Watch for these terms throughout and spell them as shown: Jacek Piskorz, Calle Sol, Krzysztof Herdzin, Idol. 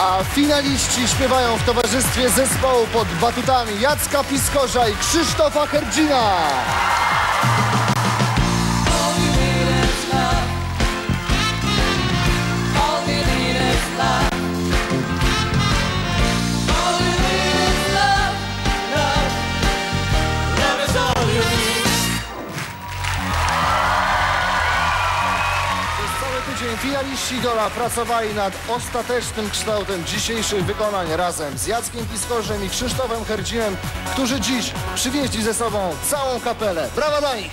A finaliści śpiewają w towarzystwie zespołu pod batutami Jacka Piskorza i Krzysztofa Herdzina. Finaliści Idola pracowali nad ostatecznym kształtem dzisiejszych wykonań razem z Jackiem Piskorzem i Krzysztofem Herdzinem, którzy dziś przywieźli ze sobą całą kapelę. Brawa dla nich!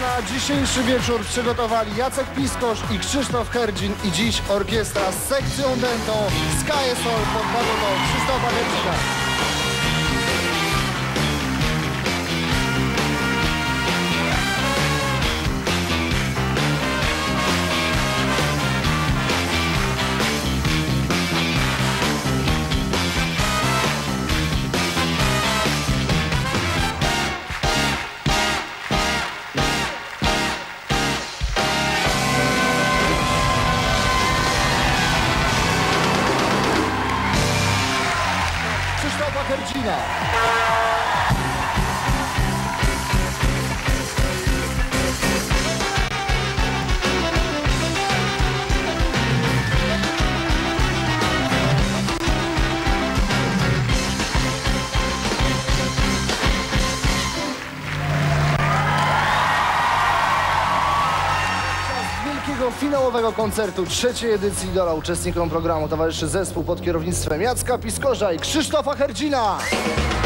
Na dzisiejszy wieczór przygotowali Jacek Piskorz i Krzysztof Herdzin i dziś orkiestra z sekcją dętą z Calle Sol pod batutą Krzysztofa Herdzina. Krzysztofa Herdzina. Finałowego koncertu trzeciej edycji Idola uczestnikom programu towarzyszy zespół pod kierownictwem Jacka Piskorza i Krzysztofa Herdzina.